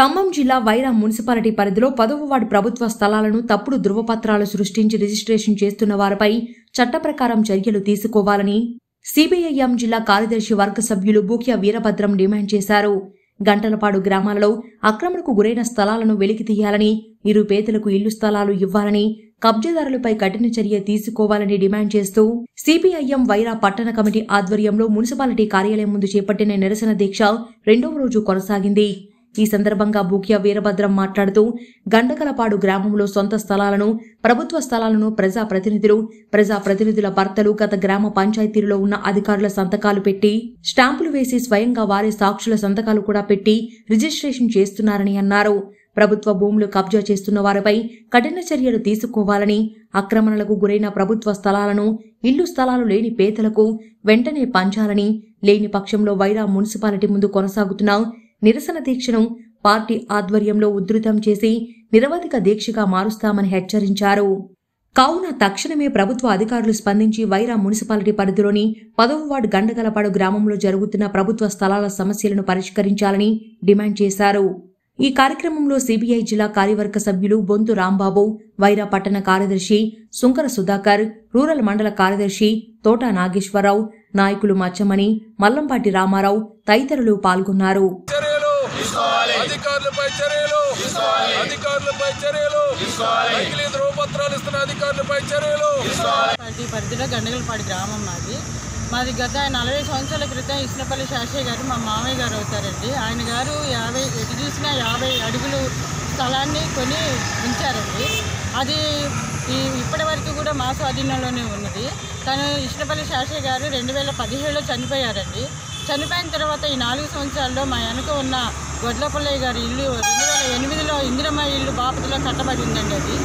ఖమ్మం జిల్లా వైరా మున్సిపాలిటీ పరిధిలో 10వ వార్డు ప్రభుత్వ స్థలాలను తప్పుడు ధృవపత్రాలు సృష్టించి రిజిస్ట్రేషన్ చేస్తున్న వారిపై చట్టప్రకారం చర్యలు తీసుకోవాలని సీపీఐఎం జిల్లా కార్యదర్శి వర్గ సభ్యులు భూక్య వీరభద్రం డిమాండ్ చేశారు. గంటలపాడు గ్రామాలలో అక్రమణకు గురైన స్థలాలను వెలికి తీయాలని, ఇరు పేదలకు ఇల్లు స్థలాలు ఇవ్వాలని, కబ్జాదారులపై కఠిన చర్య తీసుకోవాలని డిమాండ్ చేస్తూ సీపీఐఎం వైరా పట్టణ కమిటీ ఆధ్వర్యంలో మున్సిపాలిటీ కార్యాలయం ముందు చేపట్టిన నిరసన దీక్ష రెండవ రోజు కొనసాగింది. ఈ సందర్భంగా బుక్య వీరభద్రం మాట్లాడుతూ గండగలపాడు గ్రామంలో సొంత స్థలాలను, ప్రభుత్వ స్థలాలను ప్రజాప్రతినిధుల భర్తలు గత గ్రామ పంచాయతీలో ఉన్న అధికారుల సంతకాలు పెట్టి, స్టాంపులు వేసి స్వయంగా వారే సాక్షుల సంతకాలు కూడా పెట్టి రిజిస్ట్రేషన్ చేస్తున్నారని అన్నారు. ప్రభుత్వ భూములు కబ్జా చేస్తున్న వారిపై కఠిన చర్యలు తీసుకోవాలని, ఆక్రమణలకు గురైన ప్రభుత్వ స్థలాలను, ఇల్లు స్థలాలు లేని పేదలకు వెంటనే పంచాలని, లేని పక్షంలో వైరా మున్సిపాలిటీ ముందు కొనసాగుతున్న నిరసన దీక్షను పార్టీ ఆధ్వర్యంలో ఉధృతం చేసి నిరవధిక దీక్షగా మారుస్తామని హెచ్చరించారు. కావున తక్షణమే ప్రభుత్వ అధికారులు స్పందించి వైరా మున్సిపాలిటీ పరిధిలోని 10వ వార్డు గండగలపాడు గ్రామంలో జరుగుతున్న ప్రభుత్వ స్థలాల సమస్యలను పరిష్కరించాలని డిమాండ్ చేశారు. ఈ కార్యక్రమంలో సీబీఐ జిల్లా కార్యవర్గ సభ్యులు బొంతు రాంబాబు, వైరా పట్టణ కార్యదర్శి సుంకర సుధాకర్, రూరల్ మండల కార్యదర్శి తోటా నాగేశ్వరరావు, నాయకులు మచ్చమణి, మల్లంపాటి రామారావు తదితరులు పాల్గొన్నారు. అధికారులపై చర్యలు, అధికారులపై చర్యలు, నకిలీ ధ్రువపత్రాలు ఇస్తున్న అధికారులపై చర్యలు. పార్టీ పరిధిలో గండగలపాడు గ్రామం మాది గత 40 సంవత్సరాల క్రితం ఇస్నపల్లి శాస్త్రి గారు మా మామయ్య గారు అవుతారండి. ఆయన గారు 50 అడుగులు స్థలాన్ని కొని ఉంచారండి. అది ఇప్పటి వరకు కూడా మా స్వాధీనంలోనే ఉన్నది. తను ఇస్నపల్లి శాస్త్రి గారు 2017లో చనిపోయారండి. చనిపోయిన తర్వాత ఈ 4 సంవత్సరాల్లో మా వెనుక ఉన్న గొడ్లపల్లయ్య గారి ఇల్లు 2008లో ఇందిరమ్మ ఇల్లు బాపతిలో కట్టబడి ఉందండి. అది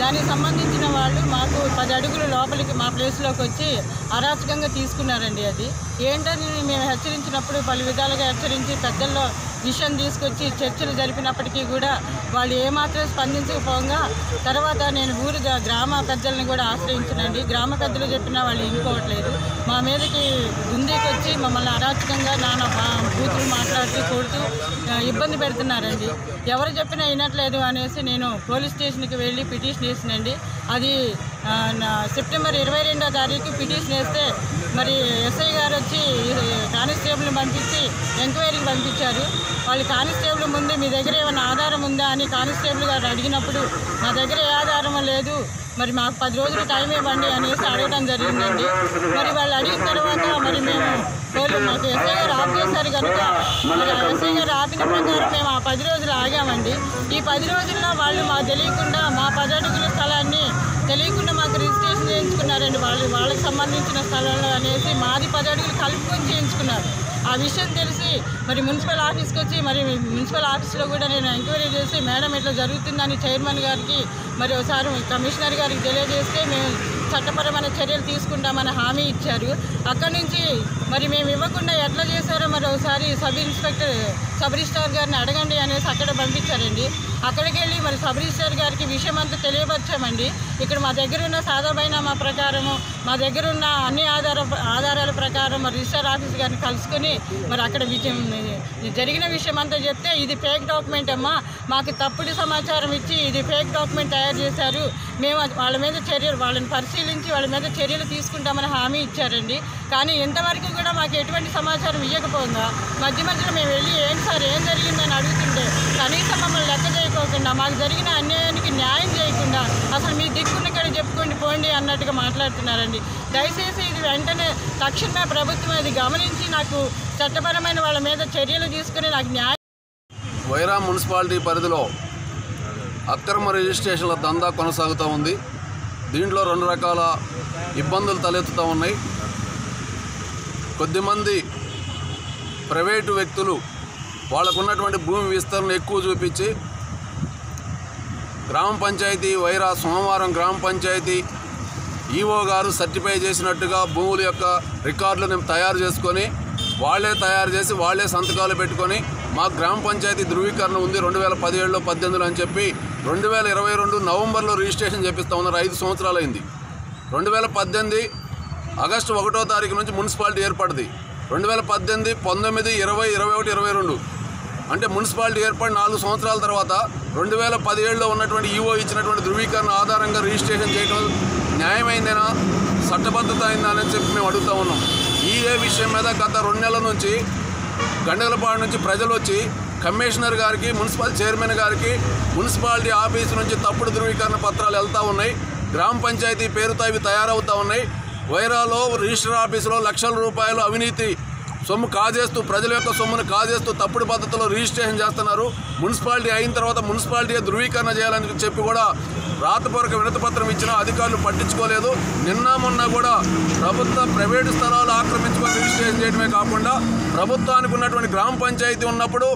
దానికి సంబంధించిన వాళ్ళు మాకు 10 అడుగులు లోపలికి మా ప్లేస్లోకి వచ్చి అరాచకంగా తీసుకున్నారండి. అది ఏంటని మేము హెచ్చరించినప్పుడు పలు విధాలుగా హెచ్చరించి పెద్దల్లో విషయం తీసుకొచ్చి చర్చలు జరిపినప్పటికీ కూడా వాళ్ళు ఏమాత్రం స్పందించకపోగా తర్వాత నేను ఊరి గ్రామ పెద్దలను కూడా ఆశ్రయించానండి. గ్రామ పెద్దలు చెప్పినా వాళ్ళు ఇంకోవట్లేదు. మా మీదకి గుండెకొచ్చి మమ్మల్ని అరాచకంగా నాన్న కూతురు మాట్లాడుతూ కొడుతూ ఇబ్బంది పెడుతున్నారండి. ఎవరు చెప్పినా వినట్లేదు అనేసి నేను పోలీస్ స్టేషన్కి వెళ్ళి పిటిషన్ వేసినండి. అది సెప్టెంబర్ 22వ తారీఖు పిటిషన్ వేస్తే మరి ఎస్ఐ గారు వచ్చి కానిస్టేబుల్ని పంపించి ఎంక్వైరీకి పంపించారు. వాళ్ళు కానిస్టేబుల్ ముందే మీ దగ్గర ఏమైనా ఆధారం ఉందా అని కానిస్టేబుల్ గారు అడిగినప్పుడు మా దగ్గర ఏ ఆధారం లేదు, మరి మాకు 10 రోజులు టైం ఇవ్వండి అనేసి అడగడం జరిగిందండి. మరి వాళ్ళు అడిగిన తర్వాత మరి మేము మాకు ఎస్ఐ గారు ఆఫ్ చేశారు కనుక మరి ఎస్ఐ గారు ఆపిన ప్రకారం మేము ఆ 10 రోజులు ఆగామండి. ఈ 10 రోజుల్లో వాళ్ళు మాకు తెలియకుండా మా 10 అడుగుల స్థలాన్ని తెలియకుండా మాకు రిజిస్ట్రేషన్ చేయించుకున్నారండి. వాళ్ళకి సంబంధించిన స్థలంలో అనేసి మాది 10 అడుగులు కలుపుకొని చేయించుకున్నారు. ఆ విషయం తెలిసి మరి మున్సిపల్ ఆఫీస్కి వచ్చి మరి మున్సిపల్ ఆఫీస్లో కూడా నేను ఎంక్వైరీ చేసి మేడం ఇట్లా జరుగుతుందని చైర్మన్ గారికి మరి ఒకసారి కమిషనర్ గారికి తెలియజేస్తే మేము చట్టపరమైన చర్యలు తీసుకుంటామని హామీ ఇచ్చారు. అక్కడి నుంచి మరి మేము ఇవ్వకుండా ఎట్లా చేశారో మరి ఒకసారి సబ్ రిజిస్ట్రార్ గారిని అడగండి అనేసి అక్కడ పంపించారండి. అక్కడికి వెళ్ళి మరి సబ్ రిజిస్ట్రార్ గారికి విషయం అంతా తెలియపరిచామండి. ఇక్కడ మా దగ్గర ఉన్న సాదాబైనామా ప్రకారము మా దగ్గర ఉన్న అన్ని ఆధారాల ప్రకారం మరి రిజిస్ట్రార్ ఆఫీస్ గారిని కలుసుకొని మరి అక్కడ జరిగిన విషయం అంతా చెప్తే ఇది ఫేక్ డాక్యుమెంట్ అమ్మా, మాకు తప్పుడు సమాచారం ఇచ్చి ఇది ఫేక్ డాక్యుమెంట్ తయారు చేశారు, మేము వాళ్ళని పరిశీలించి వాళ్ళ మీద చర్యలు తీసుకుంటామని హామీ ఇచ్చారండి. కానీ ఇంతవరకు కూడా మాకు ఎటువంటి సమాచారం ఇవ్వకపోగా మధ్యలో మేము వెళ్ళి ఏంటి సార్ ఏం జరిగిందని అడుగుతుంటే కనీసం మమ్మల్ని లెక్క చేయకోకుండా మాకు జరిగిన అన్యాయానికి న్యాయం చేయకుండా అసలు మీ దిక్కున్న కాడ చెప్పుకోండి పోండి అన్నట్టుగా మాట్లాడుతున్నారండి. దయచేసి ఇది వెంటనే తక్షణమే ప్రభుత్వం ఇది గమనించి నాకు చట్టపరమైన వాళ్ళ మీద చర్యలు తీసుకుని నాకు న్యాయం. వైరా మున్సిపాలిటీ పరిధిలో అక్రమ రిజిస్ట్రేషన్ల దందా కొనసాగుతూ ఉంది. దీంట్లో 2 రకాల ఇబ్బందులు తలెత్తుతూ ఉన్నాయి. కొద్దిమంది ప్రైవేటు వ్యక్తులు వాళ్ళకున్నటువంటి భూమి విస్తరణ ఎక్కువ చూపించి గ్రామ పంచాయతీ వైరా సోమవారం గ్రామ పంచాయతీ ఈఓ గారు సర్టిఫై చేసినట్టుగా భూముల యొక్క రికార్డులను తయారు చేసుకొని వాళ్ళే సంతకాలు పెట్టుకొని మా గ్రామ పంచాయతీ ధృవీకరణ ఉంది 2017లో 18లో అని చెప్పి 2022 నవంబర్లో రిజిస్ట్రేషన్ చేపిస్తూ ఉన్నారు. 5 సంవత్సరాలైంది. 2018 ఆగస్టు 1వ తారీఖు నుంచి మున్సిపాలిటీ ఏర్పడింది. 2018, 19, 20, 21, 22 అంటే మున్సిపాలిటీ ఏర్పడి 4 సంవత్సరాల తర్వాత 2017 లో ఉన్నటువంటి ఈఓ ఇచ్చినటువంటి ధృవీకరణ ఆధారంగా రిజిస్ట్రేషన్ చేయడం న్యాయమైందేనా, చట్టబద్ధతైందా అని చెప్పి మేము అడుగుతా ఉన్నాం. ఇదే విషయం మీద గత 2 నెలల నుంచి గండిగలపాడు నుంచి ప్రజలు వచ్చి కమిషనర్ గారికి, మున్సిపల్ చైర్మన్ గారికి, మున్సిపాలిటీ ఆఫీస్ నుంచి తప్పుడు ధృవీకరణ పత్రాలు వెళ్తూ ఉన్నాయి. గ్రామ పంచాయతీ పేరుతో ఇవి తయారవుతూ ఉన్నాయి. వైరాలో రిజిస్టర్ ఆఫీసులో లక్షల రూపాయలు అవినీతి సొమ్ము కాజేస్తూ, ప్రజల యొక్క సొమ్మును కాజేస్తూ తప్పుడు పద్ధతిలో రిజిస్ట్రేషన్ చేస్తున్నారు. మున్సిపాలిటీ అయిన తర్వాత మున్సిపాలిటీ ధృవీకరణ చేయాలని చెప్పి కూడా రాతపూర్వక వినతిపత్రం ఇచ్చినా అధికారులు పట్టించుకోలేదు. నిన్న మొన్న కూడా ప్రభుత్వ ప్రైవేటు స్థలాలు ఆక్రమించుకొని రిజిస్ట్రేషన్ చేయడమే కాకుండా ప్రభుత్వానికి ఉన్నటువంటి గ్రామ పంచాయతీ ఉన్నప్పుడు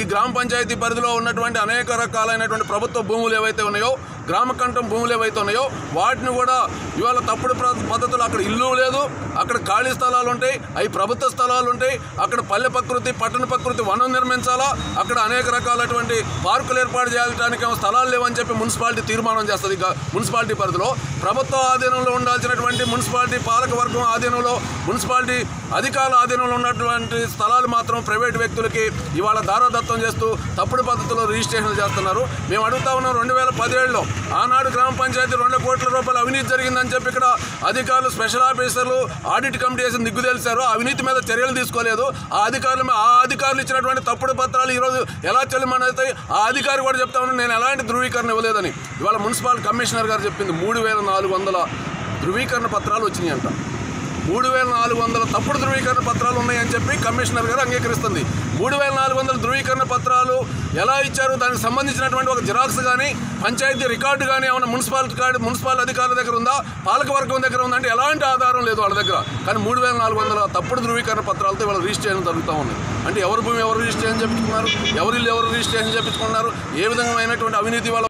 ఈ గ్రామ పంచాయతీ పరిధిలో ఉన్నటువంటి అనేక రకాలైనటువంటి ప్రభుత్వ భూములు ఏవైతే ఉన్నాయో, గ్రామ కంఠం భూములు ఏవైతే ఉన్నాయో వాటిని కూడా ఇవాళ తప్పుడు పద్ధతులు, అక్కడ ఇల్లు లేదు, అక్కడ ఖాళీ స్థలాలు ఉంటాయి, అవి ప్రభుత్వ స్థలాలు ఉంటాయి. అక్కడ పల్లె ప్రకృతి, పట్టణ ప్రకృతి, వనం నిర్మించాలా, అక్కడ అనేక రకాలైనటువంటి పార్కులు ఏర్పాటు చేయడానికి స్థలాలు లేవని చెప్పి మున్సిపాలిటీ తీర్మానం చేస్తుంది. మున్సిపాలిటీ పరిధిలో ప్రభుత్వ ఆధీనంలో ఉండాల్సినటువంటి మున్సిపాలిటీ పాలకవర్గం ఆధీనంలో, మున్సిపాలిటీ అధికారుల ఆధీనంలో ఉన్నటువంటి స్థలాలు మాత్రం ప్రైవేటు వ్యక్తులకి ఇవాళ దారాదత్తం చేస్తూ తప్పుడు పద్ధతిలో రిజిస్ట్రేషన్లు చేస్తున్నారు. మేము అడుగుతా ఉన్నాం, 2017లో ఆనాడు గ్రామ పంచాయతీ 2 కోట్ల రూపాయల అవినీతి జరిగిందని చెప్పి ఇక్కడ అధికారులు, స్పెషల్ ఆఫీసర్లు, ఆడిట్ కమిటీ వేసి నిగ్గు తెలిసారు. ఆ అవినీతి మీద చర్యలు తీసుకోలేదు. ఆ అధికారులు ఇచ్చినటువంటి తప్పుడు పత్రాలు ఈరోజు ఎలా చెల్లిమనైతే ఆ అధికారి కూడా చెప్తా ఉన్నాను, నేను ఎలాంటి ధృవీకరణ ఇవ్వలేదని. ఇవాళ మున్సిపల్ కమిషనర్ గారు చెప్పింది 3400 ధృవీకరణ పత్రాలు వచ్చినాయంట. 3400 తప్పుడు ధృవీకరణ పత్రాలు ఉన్నాయని చెప్పి కమిషనర్ గారు అంగీకరిస్తుంది. 3400 ధృవీకరణ పత్రాలు ఎలా ఇచ్చారు, దానికి సంబంధించినటువంటి ఒక జిరాక్స్ కానీ, పంచాయతీ రికార్డు కానీ ఏమైనా మున్సిపల్ అధికారుల దగ్గర ఉందా, పాలకవర్గం దగ్గర ఉందంటే ఎలాంటి ఆధారం లేదు వాళ్ళ దగ్గర. కానీ 3400 తప్పుడు ధృవీకరణ పత్రాలతో ఇవాళ రిజిస్ట్రేషన్ జరుగుతూ ఉంది. అంటే ఎవరి భూమి ఎవరు రిజిస్ట్రేషన్ చేయించుకున్నారు, ఎవరిల్లు ఎవరు రిజిస్ట్రేషన్ చేయించుకున్నారు, ఏ విధమైనటువంటి అవినీతి వాళ్ళ